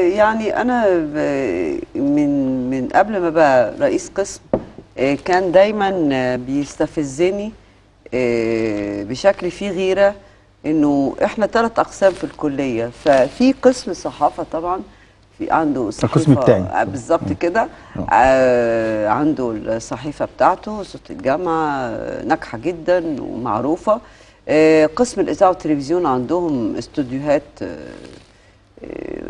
يعني أنا من قبل ما بقى رئيس قسم كان دايما بيستفزني بشكل فيه غيرة إنه إحنا 3 أقسام في الكلية، ففي قسم صحافة طبعا في عنده الصحيفة بالظبط كده، عنده الصحيفة بتاعته صوت الجامعة ناجحة جدا ومعروفة. قسم الإذاعة والتلفزيون عندهم استوديوهات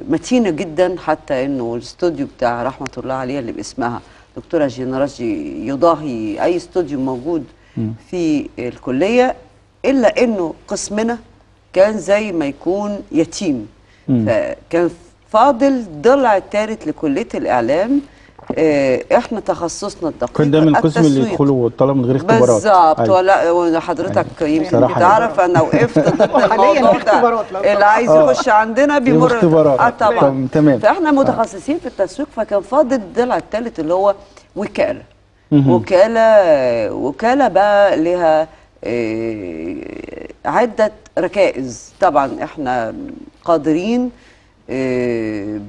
متينة جدا، حتى انه الاستوديو بتاع رحمة الله عليها اللي باسمها دكتورة جينراجي يضاهي اي استوديو موجود في الكلية، الا انه قسمنا كان زي ما يكون يتيم. فكان فاضل ضلع الثالث لكلية الاعلام. احنا تخصصنا الدقيق كان ده من القسم اللي يدخلوا الطلبه من غير اختبارات بالظبط. ولا حضرتك يمكن بتعرف انا وقفت ضد الموضوع ده، اللي عايز يخش عندنا بيمر طبعا تمام. فاحنا متخصصين في التسويق، فكان فاضل الضلع الثالث اللي هو وكاله. وكاله بقى لها عده ركائز. طبعا احنا قادرين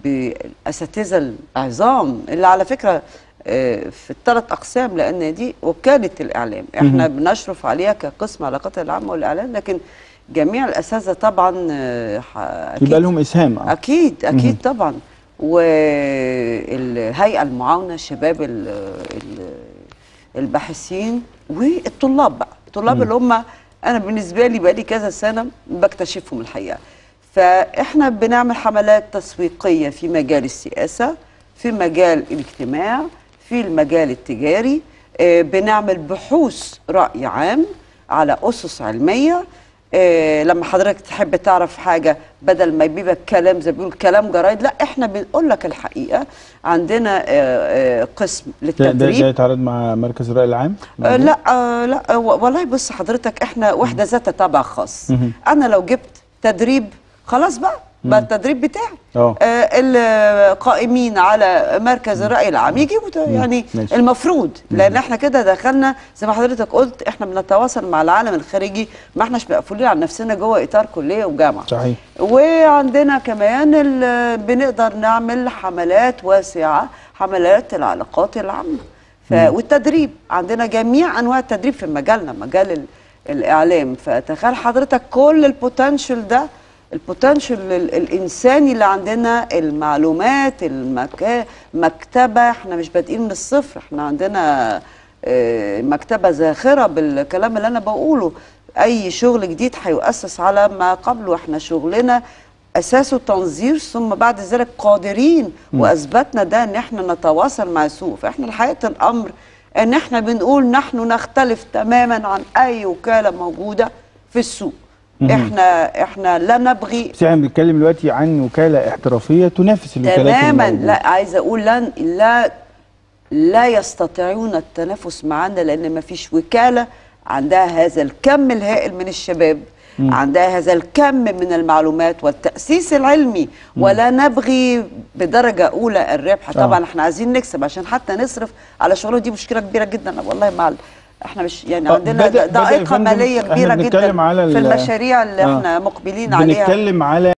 بالاساتذه العظام اللي على فكره في ال3 اقسام، لان دي وكاله الاعلام احنا بنشرف عليها كقسم علاقات العامه والاعلام، لكن جميع الاساتذه طبعا يبقى لهم اسهام. اكيد طبعا. والهيئه المعاونه شباب الباحثين والطلاب بقى، الطلاب اللي هم انا بالنسبه لي بقى لي كذا سنه بكتشفهم الحقيقه. فإحنا بنعمل حملات تسويقية في مجال السياسة، في مجال الاجتماع، في المجال التجاري. بنعمل بحوث رأي عام على أسس علمية. لما حضرتك تحب تعرف حاجة بدل ما يبقى الكلام زي بيقول كلام جرايد، لا احنا بنقول لك الحقيقة. عندنا قسم للتدريب. ده يتعارض مع مركز الرأي العام؟ لا والله. بص حضرتك احنا وحدة ذات طابع خاص. أنا لو جبت تدريب خلاص بقى التدريب بتاعي. القائمين على مركز الرأي العام يجيبوا يعني المفروض، لان احنا كده دخلنا زي ما حضرتك قلت احنا بنتواصل مع العالم الخارجي، ما احناش مقفولين على نفسنا جوه اطار كليه وجامعه. صحيح. وعندنا كمان بنقدر نعمل حملات واسعه، حملات العلاقات العامه والتدريب. عندنا جميع انواع التدريب في مجالنا، مجال الاعلام. فتخيل حضرتك كل البوتنشل ده، البوتنشل الانساني اللي عندنا، المعلومات، المكتبه. احنا مش بادئين من الصفر، احنا عندنا مكتبه زاخره بالكلام اللي انا بقوله. اي شغل جديد هيؤسس على ما قبله. احنا شغلنا اساسه تنظير، ثم بعد ذلك قادرين واثبتنا ده ان احنا نتواصل مع السوق. فاحنا الحقيقه الامر ان احنا بنقول نحن نختلف تماما عن اي وكاله موجوده في السوق. احنا لا نبغي. بس احنا بنتكلم دلوقتي عن وكاله احترافيه تنافس الوكالات تماما. لا عايزه اقول لا يستطيعون التنافس معنا، لان ما فيش وكاله عندها هذا الكم الهائل من الشباب، عندها هذا الكم من المعلومات والتأسيس العلمي. ولا نبغي بدرجة أولى الربح. طبعا احنا عايزين نكسب عشان حتى نصرف على شغلنا. دي مشكلة كبيرة جدا والله. مع احنا مش يعني عندنا ضائقة مالية كبيرة جدا في المشاريع اللي احنا مقبلين عليها. بنتكلم على